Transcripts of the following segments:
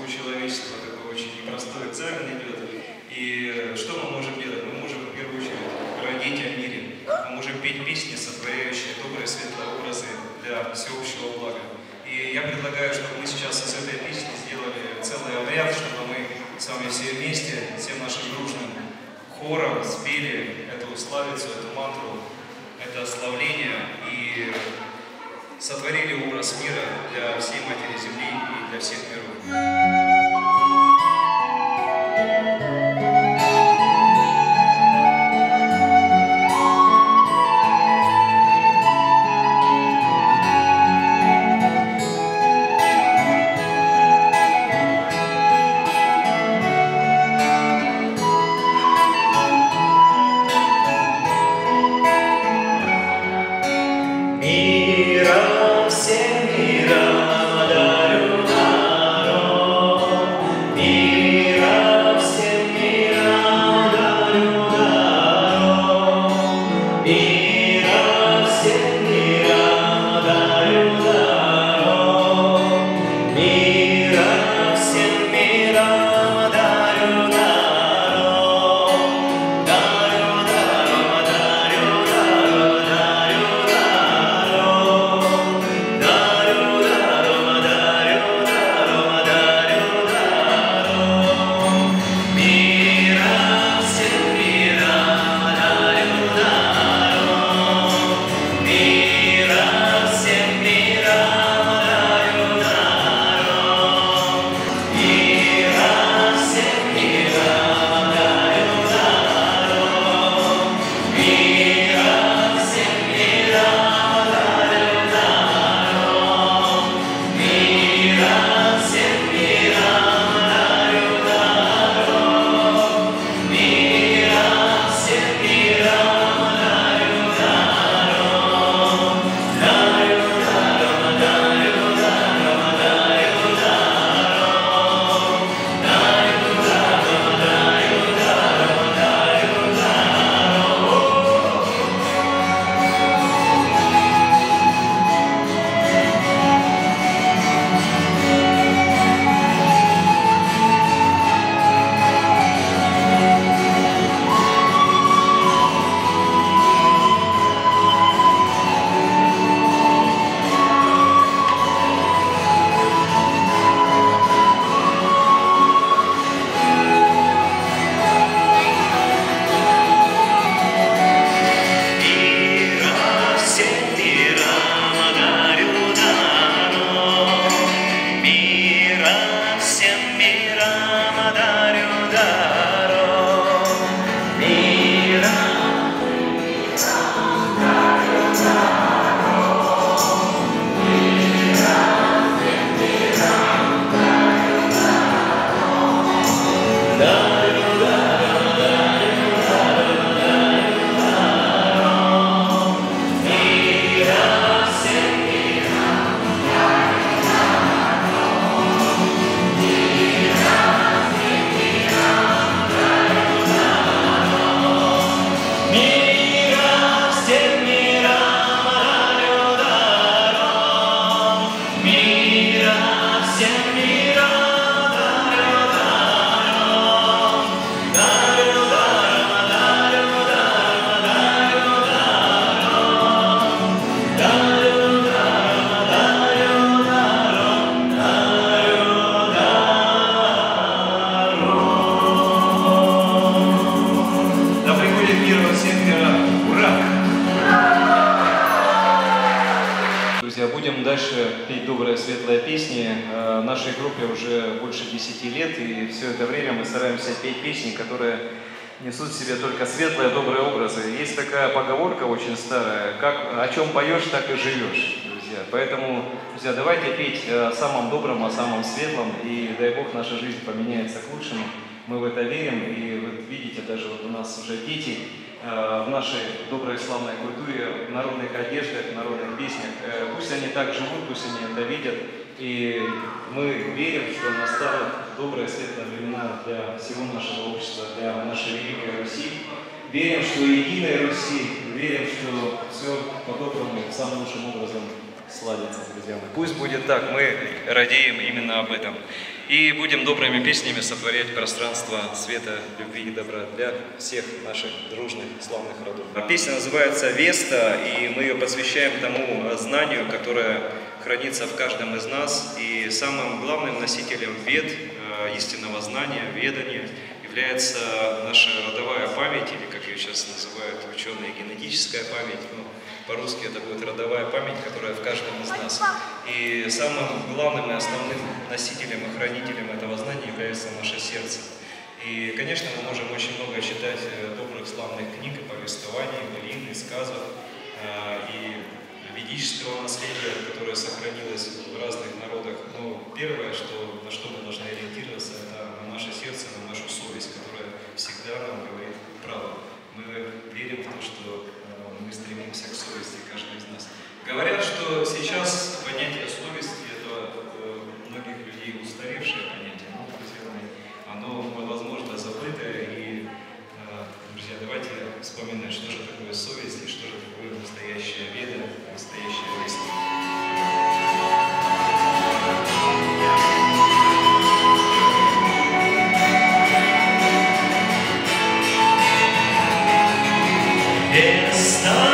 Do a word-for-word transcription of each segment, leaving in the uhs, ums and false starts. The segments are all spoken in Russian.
судьбу человечества, такой очень непростой царь идет. И что мы можем делать? Мы можем, в первую очередь, родить о мире. Мы можем петь песни, сотворяющие добрые светлообразы для всеобщего блага. И я предлагаю, чтобы мы сейчас из этой песни сделали целый обряд, чтобы мы с вами все вместе, всем нашим дружным хором спели эту славицу, эту мантру, это славление и сотворили образ мира для всей Матери Земли и для всех миров. Пусть будет так, мы радеем именно об этом. И будем добрыми песнями сотворять пространство света, любви и добра для всех наших дружных, славных родов. Песня называется «Веста», и мы ее посвящаем тому знанию, которое хранится в каждом из нас. И самым главным носителем вед, истинного знания, ведания, является наша родовая память, или, как ее сейчас называют ученые, генетическая память. Ну, по-русски это будет родовая память, которая в каждом из нас. И самым главным и основным носителем и хранителем этого знания является наше сердце. И, конечно, мы можем очень много читать добрых, славных книг и повествований, былин, сказок, и ведического наследия, которое сохранилось в разных народах. Но первое, что, на что мы должны ориентироваться, это на наше сердце, на нашу совесть, которая всегда нам говорит правду. Мы верим в то, что мы стремимся к совести, каждый из нас. Говорят, что сейчас понятие совести – это у многих людей устаревшее понятие, оно, возможно, забытое. И, друзья, давайте вспоминать, что же такое совесть и что же такое настоящая веда, настоящая истина. Oh,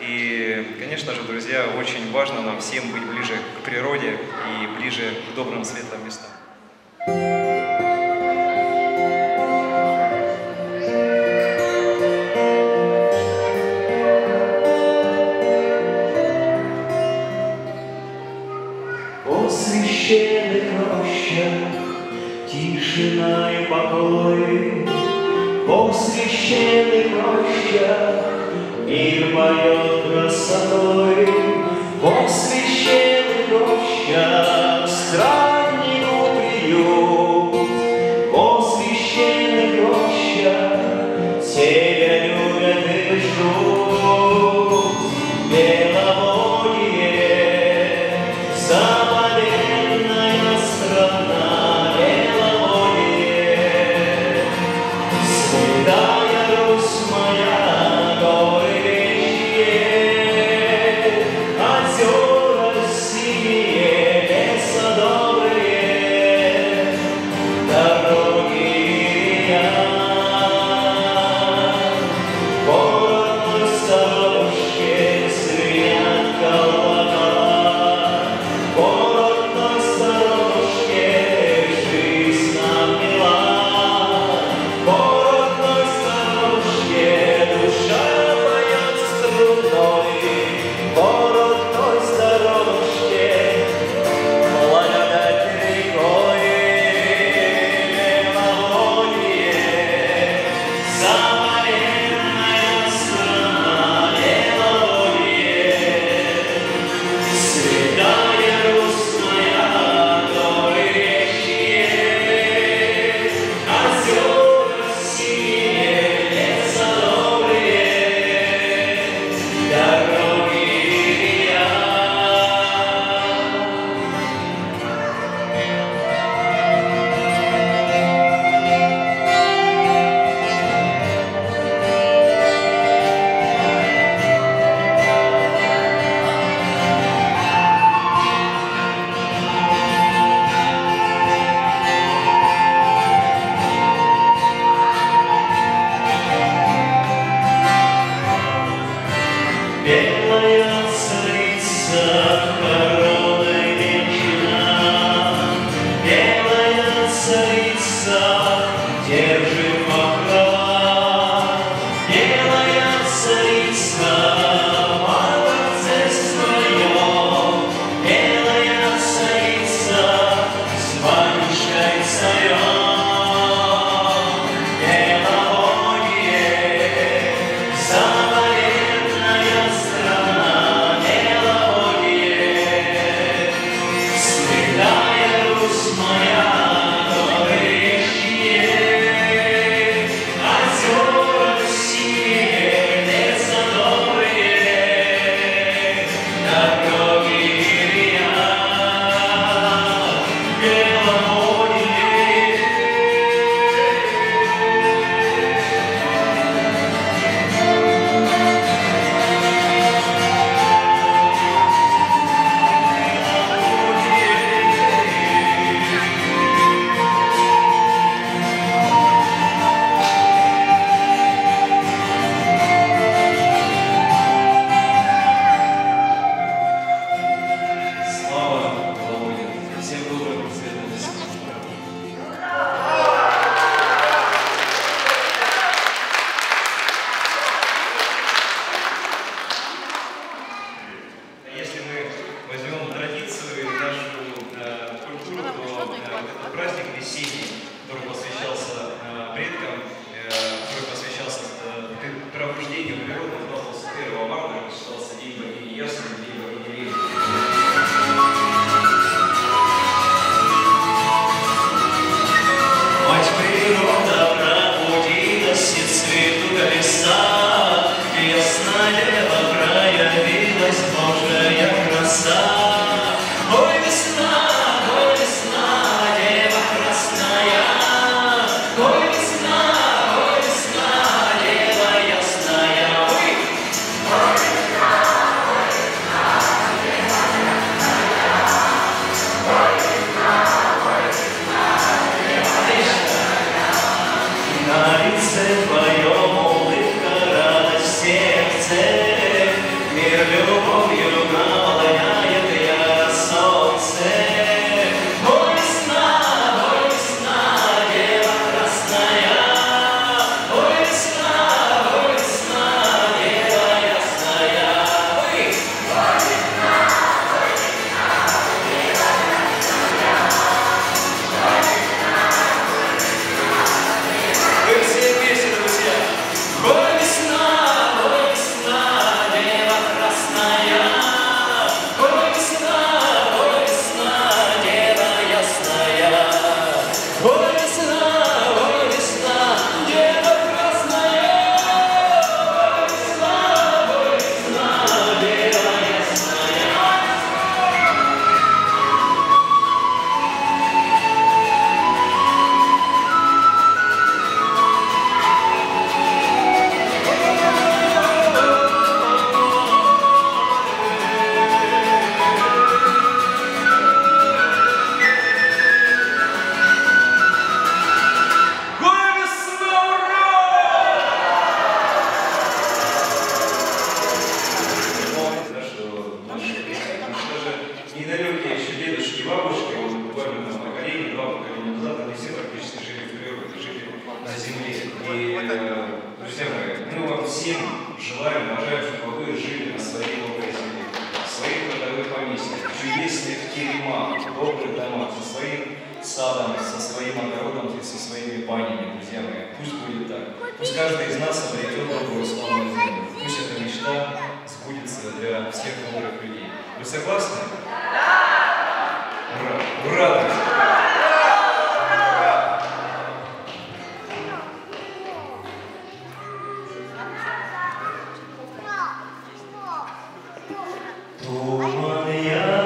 И, конечно же, друзья, очень важно нам всем быть ближе к природе и ближе к добрым, светлым местам. О священных рощах, тишина и покой, о священных рощах, мир поет красотой, во священных рощах страннику приют, во священных рощах тебя любят и ждут. Беловодье, заповедная страна, Беловодье, святая Русь моя. Твоя улыбка, радость в сердце, И, друзья мои, мы вам всем желаем, уважаем, чтобы вы жили на своей локации, в своих родовых поместьях, в чудесных теремах, в добрых домах, со своим садом, со своим огородом и со своими банями, друзья мои. Пусть будет так. Пусть каждый из нас обретет добрую славную землю. Пусть эта мечта сбудется для всех добрых людей. Вы согласны? Да! Ура! Ура! Друзья! Yes.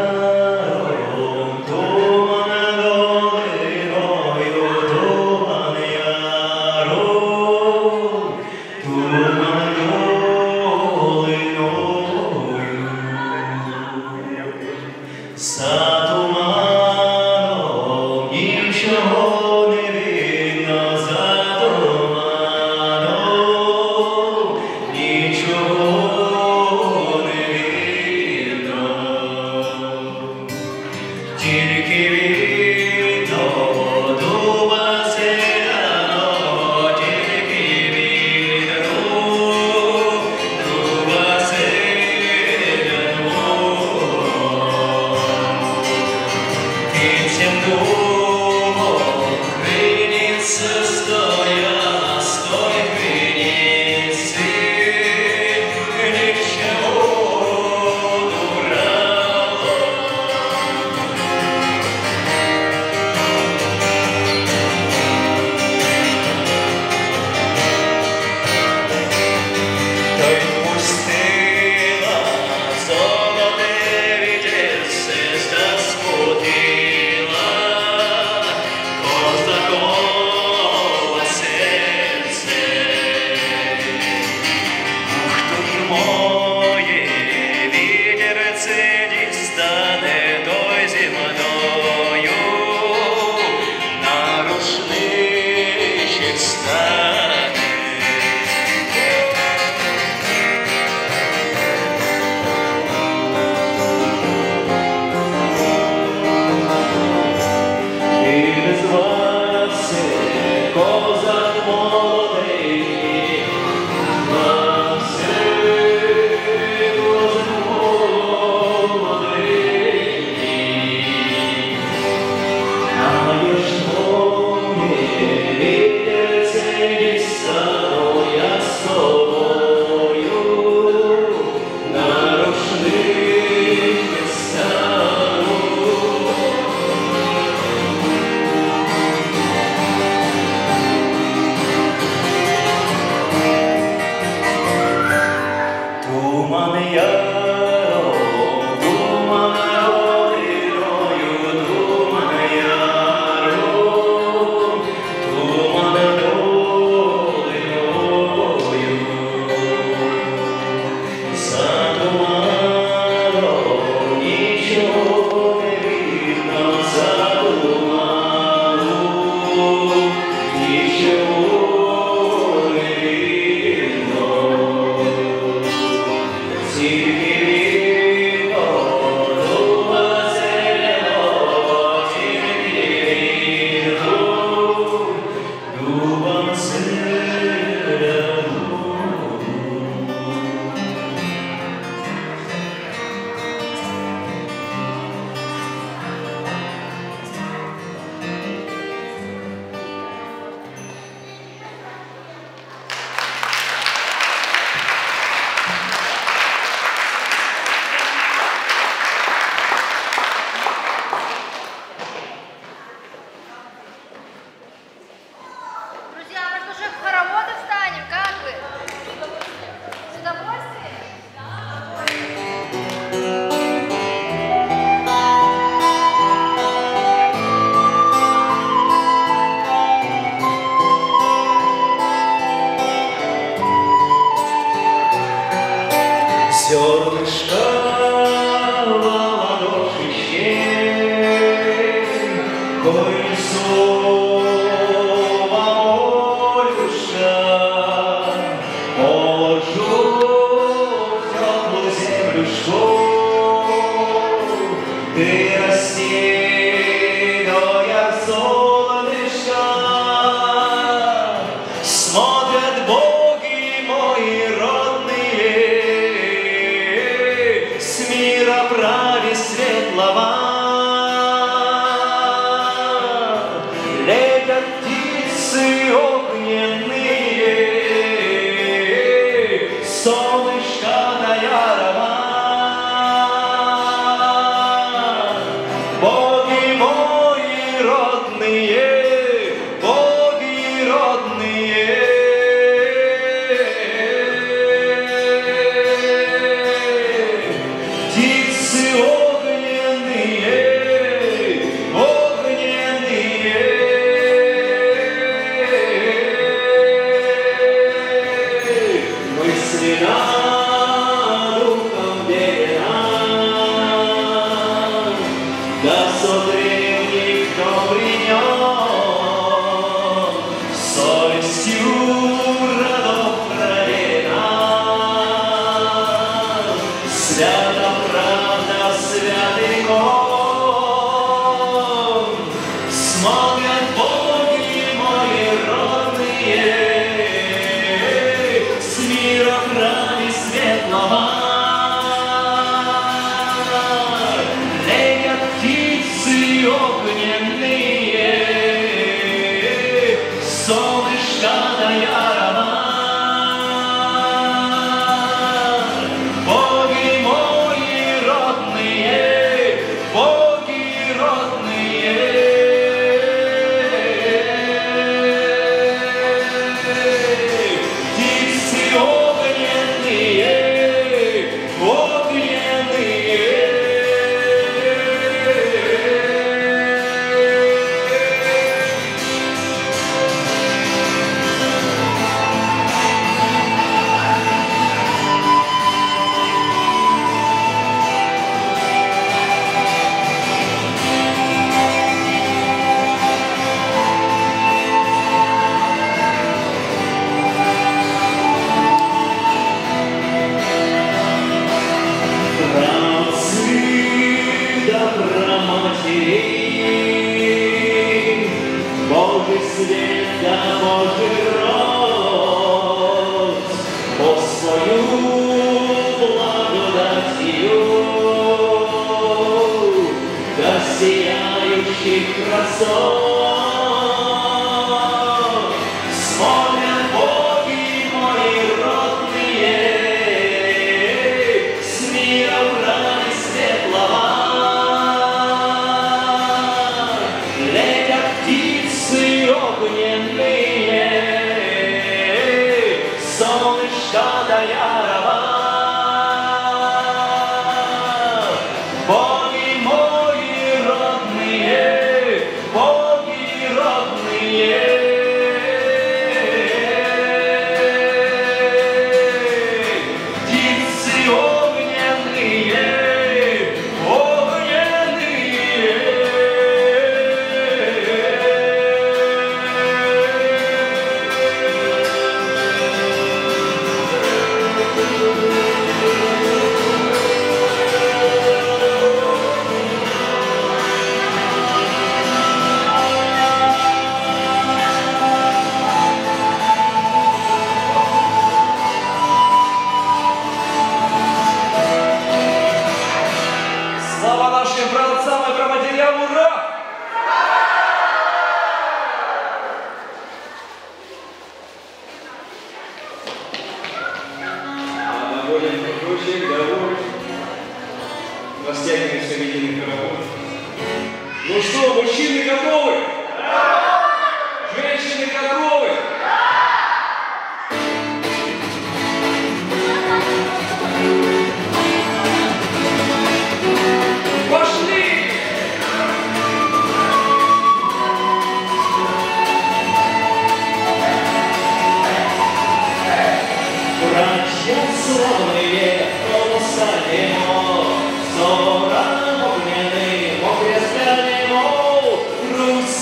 смотрят боги мои родные, с мира прави светлого. Летят птицы огненные, солнышко до ярого.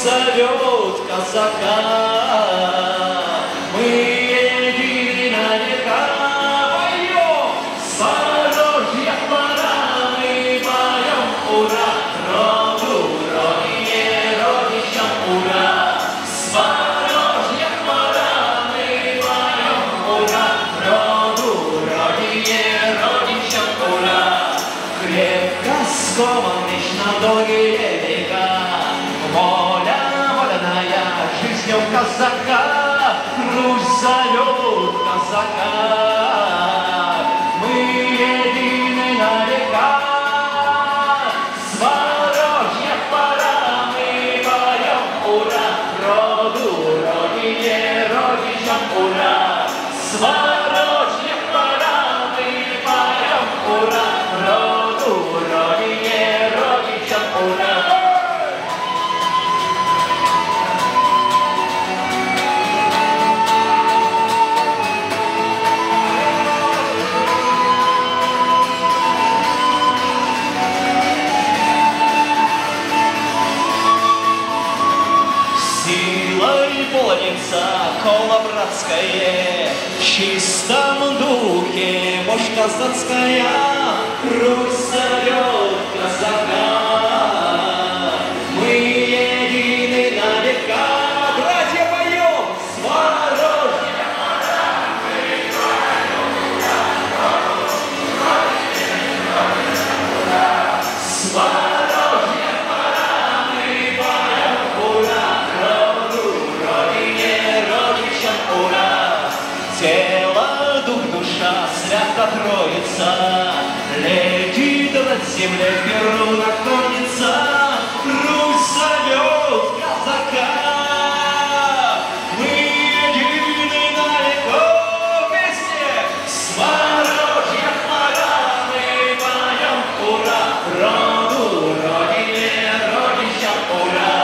So нарисован лишь на долгие века. Воля, вольная жизнью казака, Русь зовет казака. Мы едины на века. С Ворожьих пора мы поем ура, роду родине, родичам ура. С Ворожьих пора мы поем ура, роду родине, родичам ура. Коло братское, в чистом духе мощь казацкая, Русь зовет казака. Мы едины на века, братья, поем с Ворожьих пора. Троица летит над землей, к миру наклонится, Русь зовет казака. Мы едины далеко вместе, с Ворожьих пора мы поем ура, роду, родине, родичам ура.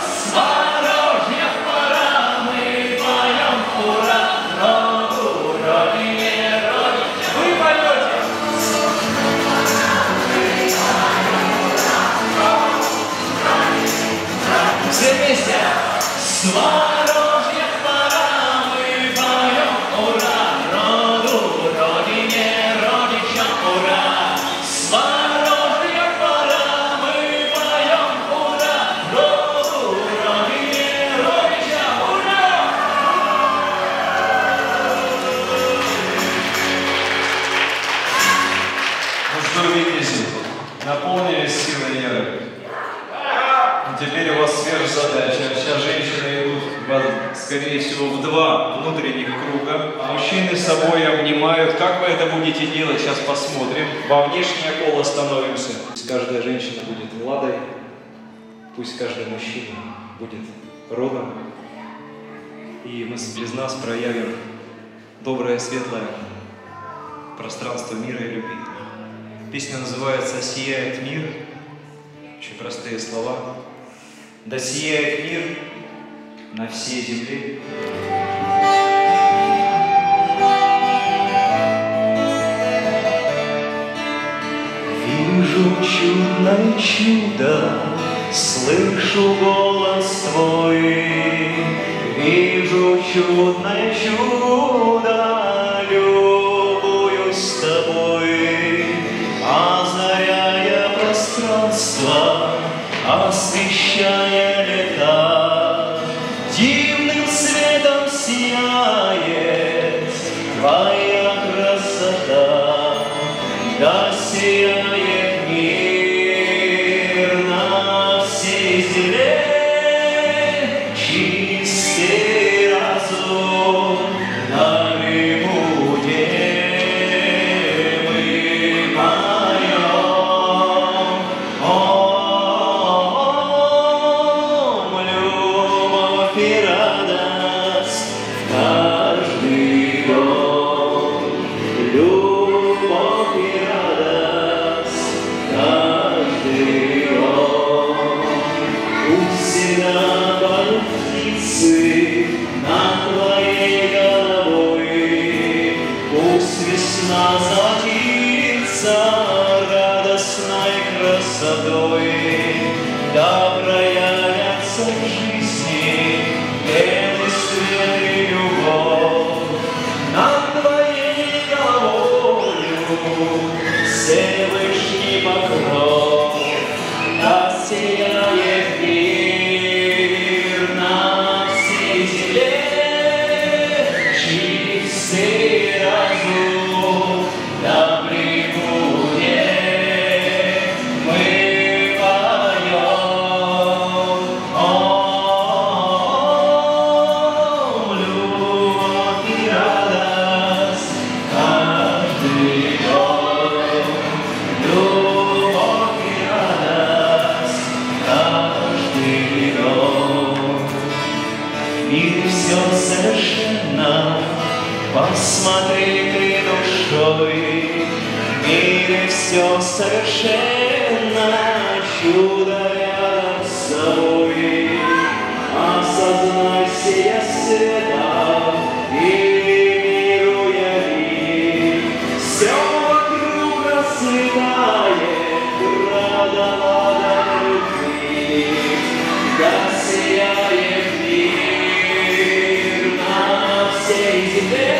С Ворожьих пора мы поем ура, роду, родине. С Ворожьих пора мы поем ура, роду, родине, родичам ура. С Ворожьих пора мы поем ура, роду, родине, родичам ура. Ну что, видите, наполнились силой веры. Теперь у вас сверхзадача. Сейчас женщины идут, скорее всего, в два внутренних круга. А мужчины с собой обнимают. Как вы это будете делать, сейчас посмотрим. Во внешнее поло становимся. Пусть каждая женщина будет Владой. Пусть каждый мужчина будет родом. И мы без нас проявим доброе, светлое пространство мира и любви. Песня называется «Сияет мир». Очень простые слова. Да сияет мир на всей земле. Вижу чудное чудо, слышу голос твой. Вижу чудное чудо, любуюсь с тобой. Озаряя пространство, освещая лета, дивным светом сияет твоя красота. Да сияет мир на всей земле, чистый разум. Посмотри ты душой, в мире все совершенно чудо рядом с собой. Осознай сия света и миру яви. Все вокруг расцветает радовала любви. Да сияет мир на всей земле.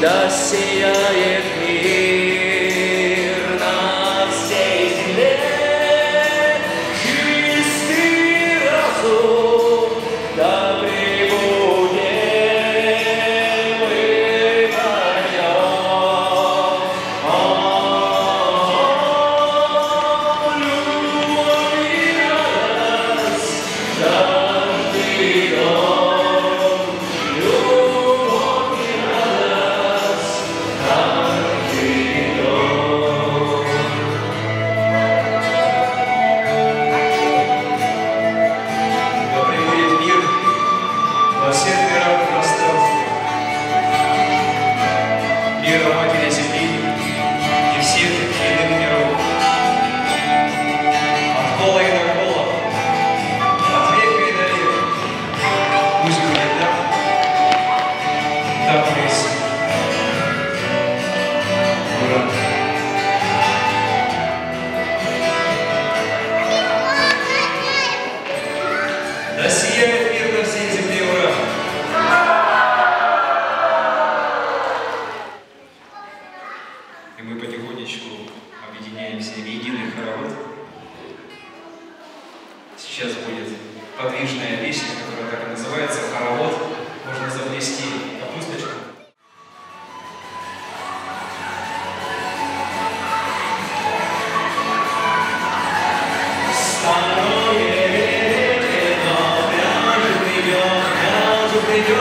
Да сияет мир на всей земле, чистый разум, да пребудем мы вдвоем. О, любовь и радость, каждый дом. Да сияет мир на всей земле, ура! И мы потихонечку объединяемся в единый хоровод. Сейчас будет подвижная песня, которая так и называется «Хоровод». Можно заплести капусточку. Субтитры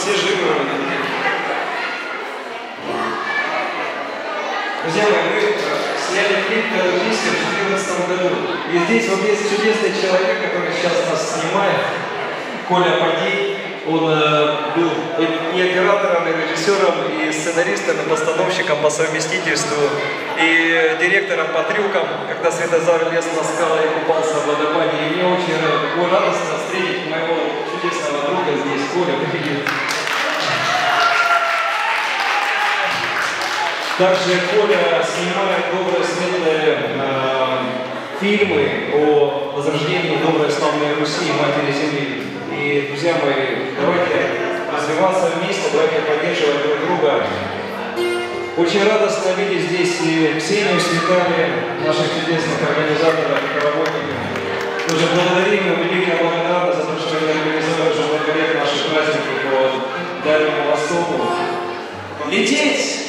все живы ровно. Друзья мои, мы сняли клип «Калужийский» в две тысячи четырнадцатом году. И здесь вот есть чудесный человек, который сейчас нас снимает, Коля Падий. Он э, был и оператором, и режиссером, и сценаристом, и постановщиком по совместительству, и директором по трюкам, когда Светозар лез на скалы и купался в водопаде. И мне очень было радостно встретить моего чудесного друга здесь, Коля. Также Коля снимает добрые светлые э, фильмы о возрождении доброй славной Руси, матери земли. И, друзья мои, давайте развиваться вместе, давайте поддерживать друг друга. Очень радостно видеть здесь и Ксению с Виталием, наших чудесных организаторов и работников. Тоже благодарим и удивительно благодарны за то, что вы организовали уже много лет наши праздники по Дальнему Востоку. Лететь!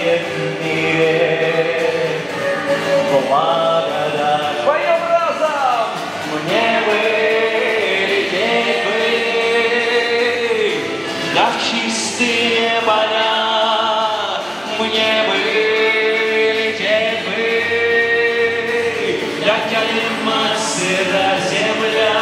сияет мир. Благодать. Поем разом! Мне бы лететь бы, как чистые поля. Мне бы лететь бы, как алимат сыра земля.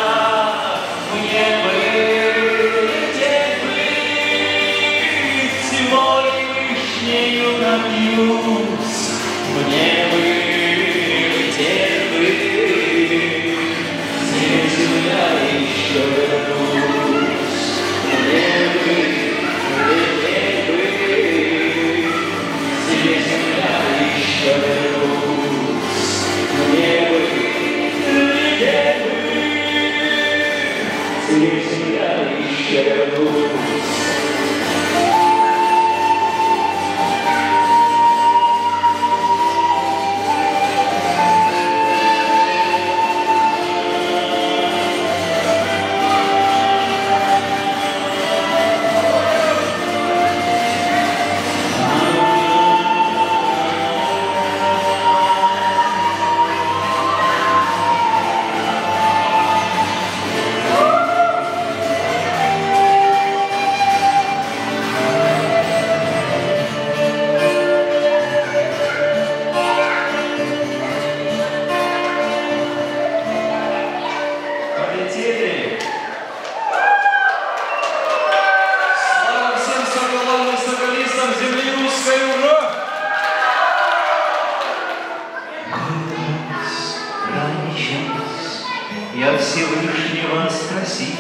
Всевышнего спроси,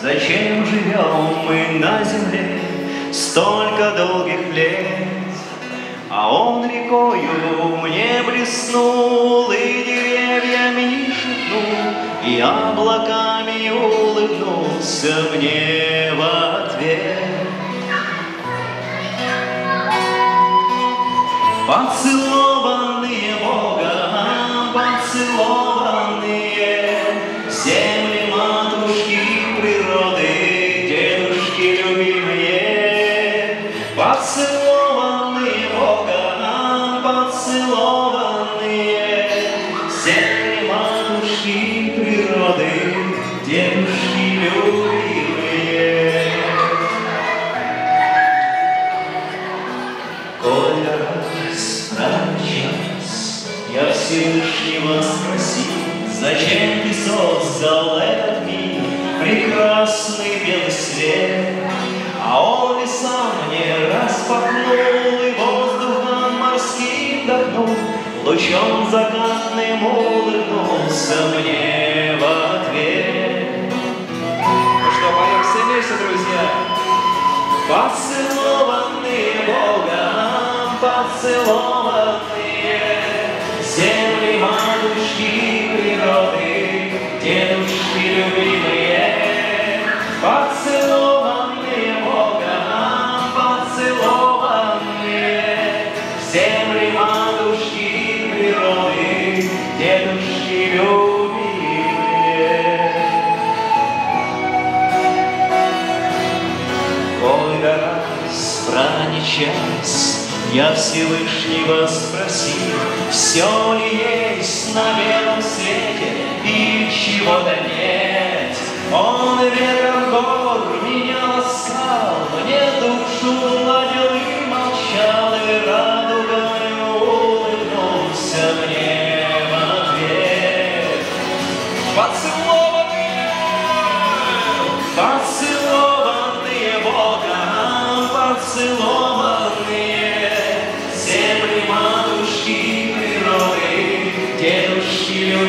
зачем живем мы на земле столько долгих лет? А он рекою мне блеснул, и деревьями шепнул, и облаками улыбнулся мне в ответ. Поцелованные Богом, поцелованные Всевышнего спроси, зачем ты создал этот мир, прекрасный белый свет? А он леса мне распахнул, и воздухом морским вдохнул, лучом закатным улыбнулся мне в ответ. Ну что, поем все вместе, друзья? Поцелованные Богом, поцелованные земли матушки природы, дедушки любимые, поцелованные Богом, поцелованные, земли матушки природы, дедушки любимые. Ой, раз, ранний час, я Всевышнего спросил, все ли есть на белом свете и чего-то нет. Он ветром гор меня ласкал, мне душу гладил и молчал, и радугою улыбнулся мне в ответ. Поцелованные, поцелованные Богом, поцелованные. Субтитры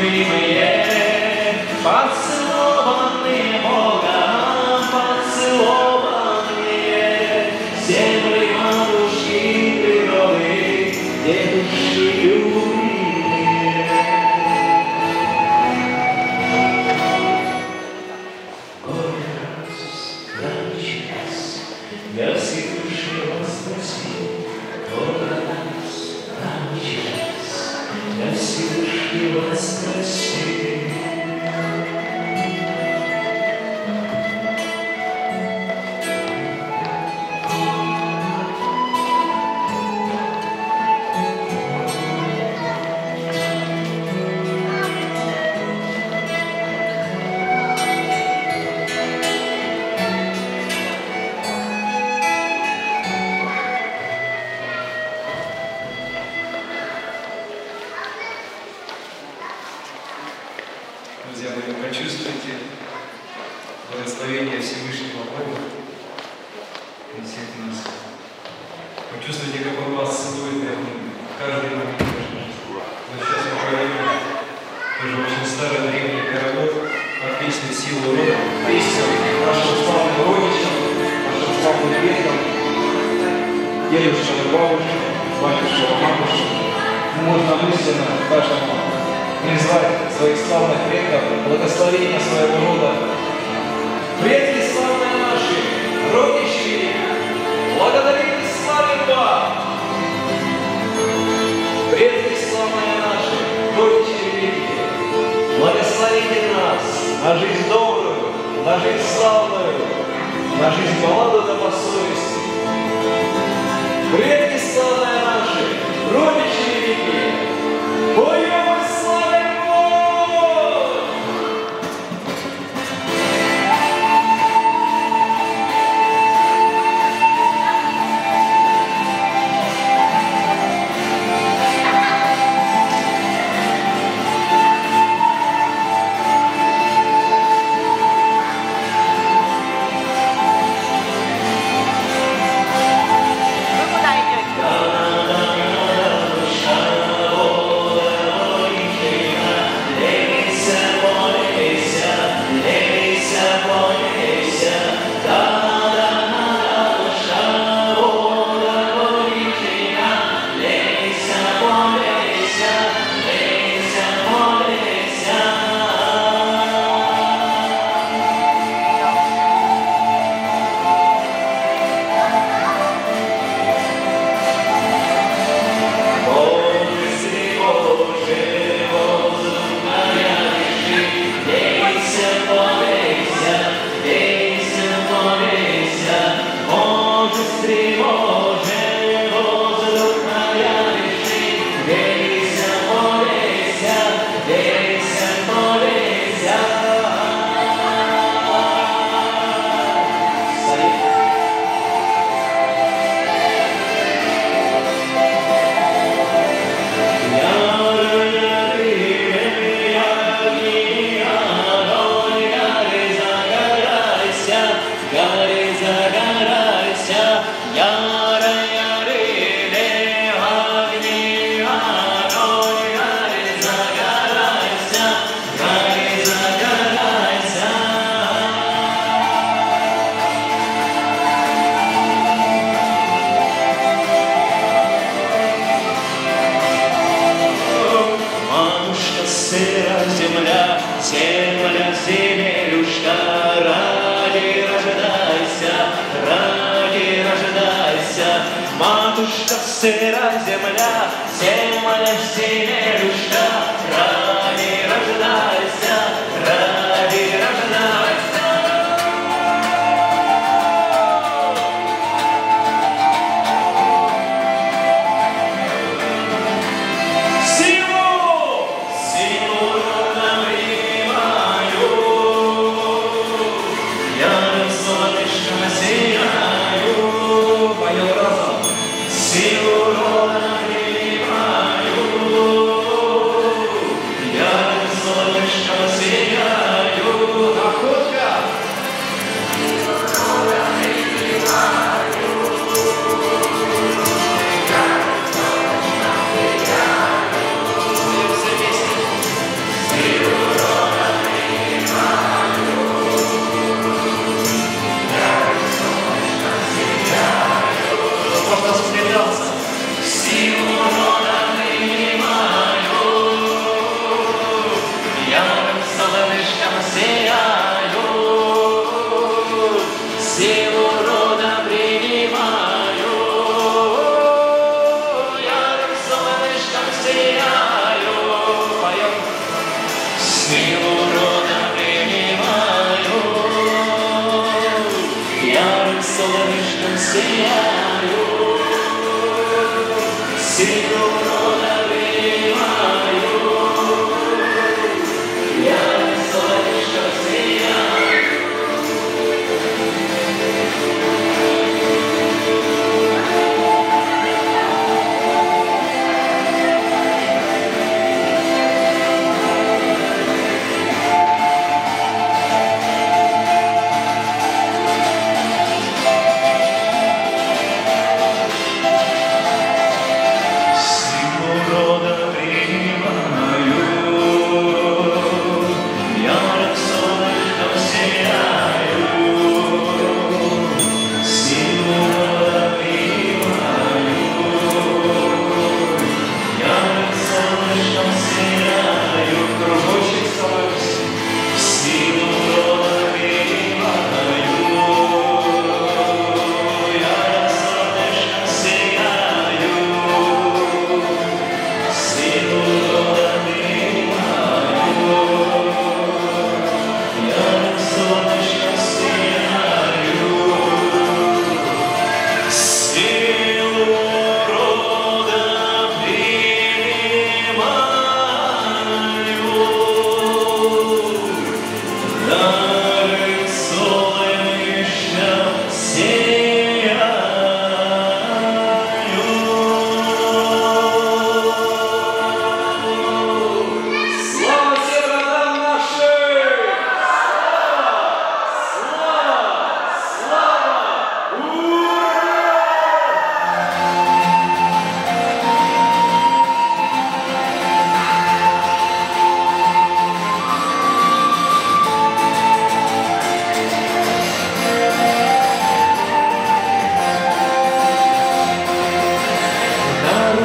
создавал DimaTorzok. почувствуйте благословение Всевышнего Бога. Почувствуйте, как Он вас целует в каждый момент. Вот сейчас мы проверим тоже очень старый древний городок под песней «Силу рода». Песня нашим славным родичам, нашим славным предкам, дедушкам, бабушкам, батюшкам, мамушкам. Можно мысленно каждому призвать своих славных предков, благословение своего рода. Предки славные наши, родичи, благодарим и славим вам. Предки славные наши, родичи великие, благословите нас на жизнь добрую, на жизнь славную, на жизнь молодую да по совести. Предки славные наши, родичи великие, поем и славим Бога!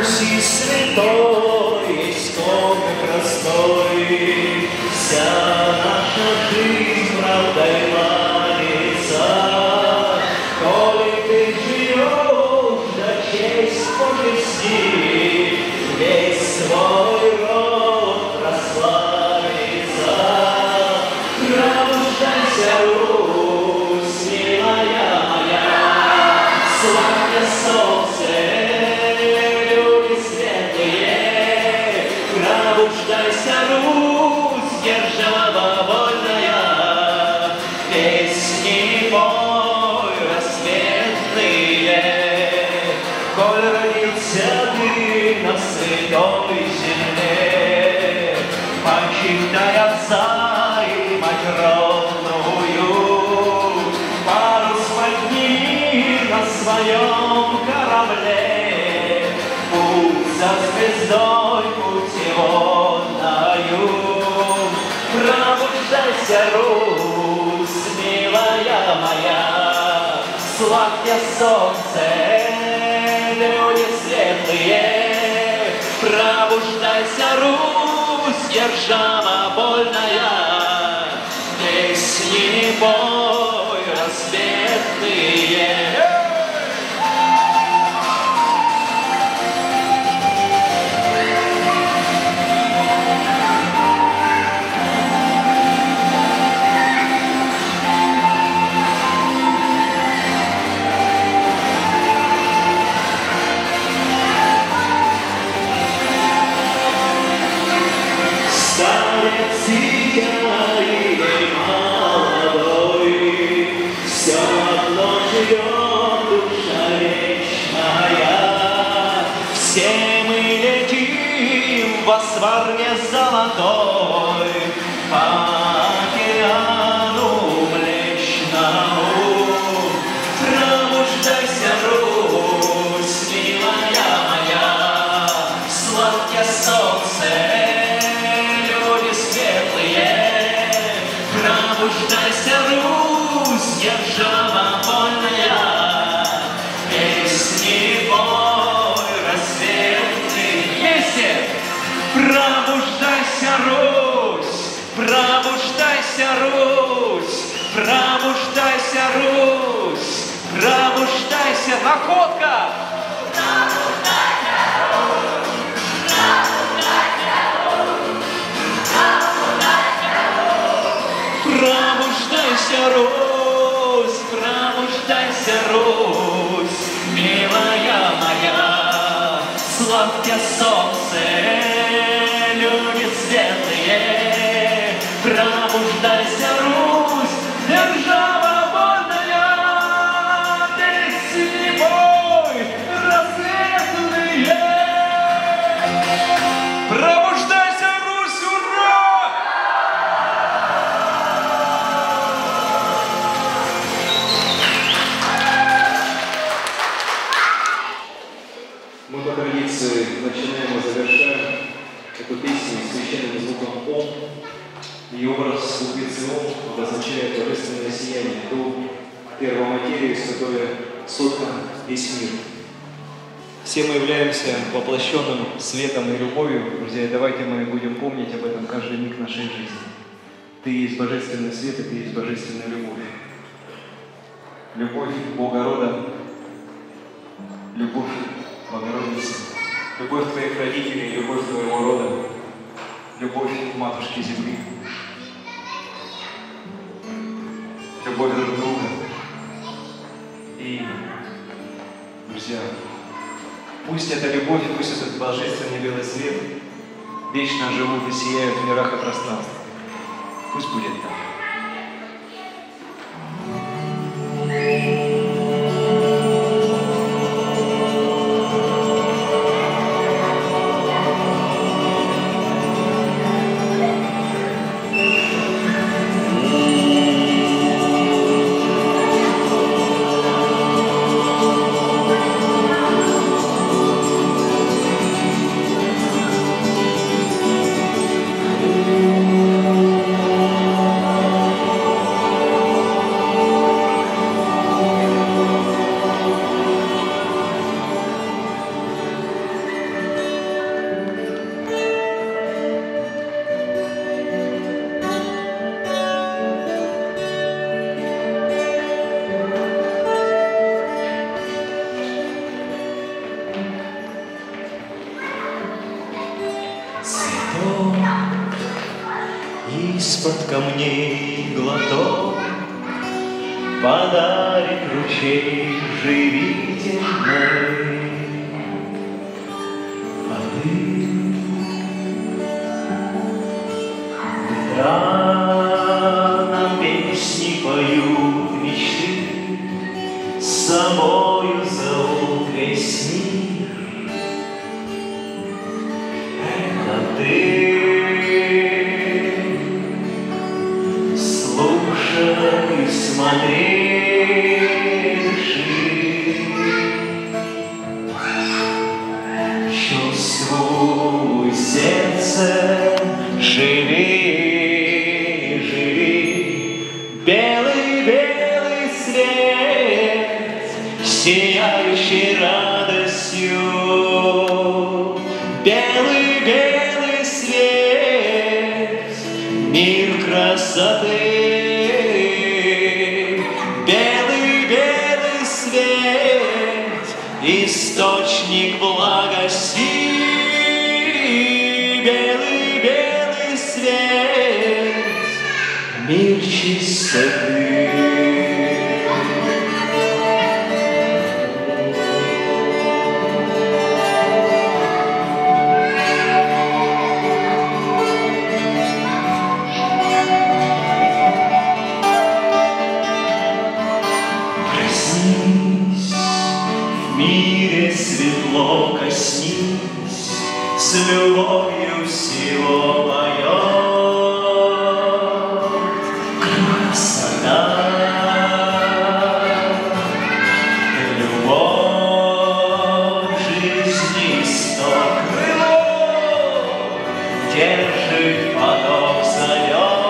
Божий святой, исконно простой, вся наша жизнь правдой молится. Коли ты живешь, за честь повести, весь свой род прославится. Рождайся, Русь, милая моя, славя солнце. Рождайся, Русь, держава вольная, песни бой рассветные, коль родился ты на святой земле, почитай отца и мать родную, парус подними на своем корабле, путь за звездой путевой. Пробуждайся, Русь, милая моя, славьте солнце, люди светлые. Пробуждайся, Русь, держава вольная, песни бой рассветные. Сияет молодой, все одно живет душа вечная. Все мы летим во сварне золотой по океану млечному. Пробуждайся, Русь, милая моя, сладкое солнце. Пробуждайся, Русь, держава вольная, песни бой рассветные. Вместе! Пробуждайся, Русь, пробуждайся, Русь, пробуждайся, Русь, пробуждайся, находка! Пробуждайся, Русь, пробуждайся, Русь, милая моя, славьте солнце, люди светлые. Пробуждайся, Русь, держава вольная, песни бой рассветные. Мы по традиции начинаем и завершаем эту песню священным звуком Ом. И образ слупицы Ом обозначает божественное сияние, дом, первоматерию, святое сотка, весь мир. Все мы являемся воплощенным светом и любовью. Друзья, и давайте мы будем помнить об этом каждый миг нашей жизни. Ты есть божественный свет, и ты есть божественная любовь. Любовь Бога рода, любовь Богородица, любовь твоих родителей, любовь твоего рода, любовь матушки земли, любовь друг друга. И, друзья, пусть эта любовь, пусть этот божественный белый свет вечно живут и сияют в мирах и пространстве. Пусть будет так. Oh, цветок, из-под камней глоток подарит ручей живительной воды. Да, нам песни поют мечты, с собою зовут весь мир. Это ты, слушай и смотри. Сияющий радостью, белый-белый свет, мир красоты, белый-белый свет, источник благости, белый-белый свет, мир чистоты. В мире светло коснись, с любовью всего поет красота, любовь жизни сто крыло держит поток зовет.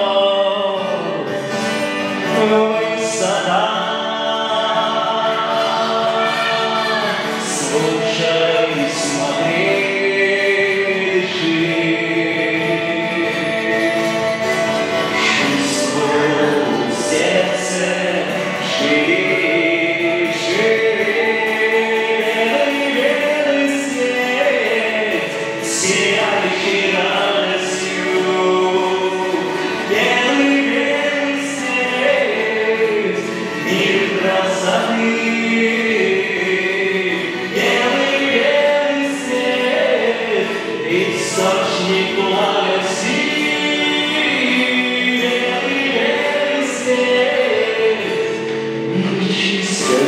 Сияющий радостью, белый-белый свет, мир красоты, белый-белый свет, источник благости, белый-белый свет, мир чистоты.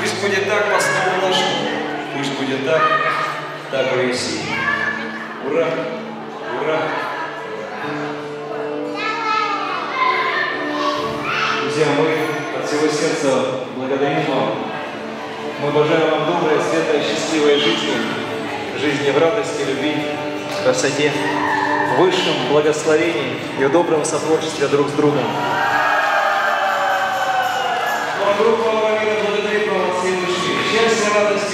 Пусть будет так по слову нашему, пусть будет так, так и все. Ура! Ура! Друзья, мы от всего сердца благодарим вам. Мы обожаем вам доброй, светлой, счастливой жизни, жизни в радости, любви, красоте, в высшем благословении и в добром сотворчестве друг с другом. Друг Бога благодарит вам от всей души. Счастья, радость.